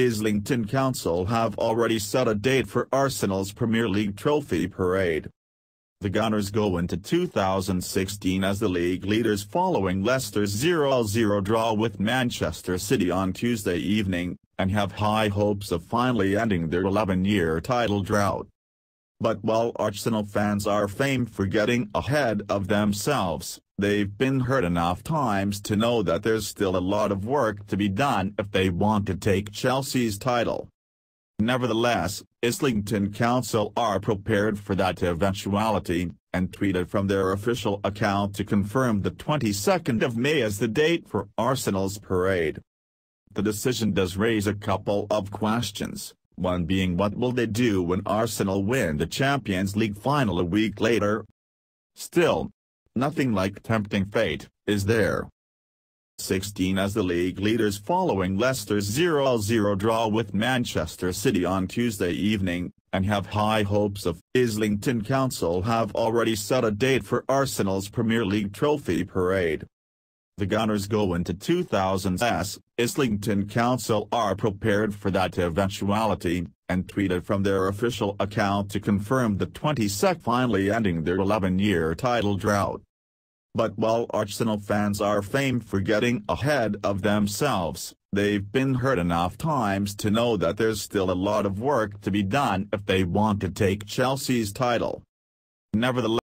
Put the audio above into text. Islington Council have already set a date for Arsenal's Premier League trophy parade. The Gunners go into 2016 as the league leaders following Leicester's 0-0 draw with Manchester City on Tuesday evening, and have high hopes of finally ending their 11-year title drought. But while Arsenal fans are famed for getting ahead of themselves, they've been hurt enough times to know that there's still a lot of work to be done if they want to take Chelsea's title. Nevertheless, Islington Council are prepared for that eventuality, and tweeted from their official account to confirm the 22nd of May as the date for Arsenal's parade. The decision does raise a couple of questions, one being what will they do when Arsenal win the Champions League final a week later? Still, nothing like tempting fate, is there? 16 as the league leaders following Leicester's 0-0 draw with Manchester City on Tuesday evening, and have high hopes of. Islington Council have already set a date for Arsenal's Premier League trophy parade. The Gunners go into 2016. Islington Council are prepared for that eventuality, and tweeted from their official account to confirm the 22nd finally ending their 11-year title drought. But while Arsenal fans are famed for getting ahead of themselves, they've been hurt enough times to know that there's still a lot of work to be done if they want to take Chelsea's title. Nevertheless,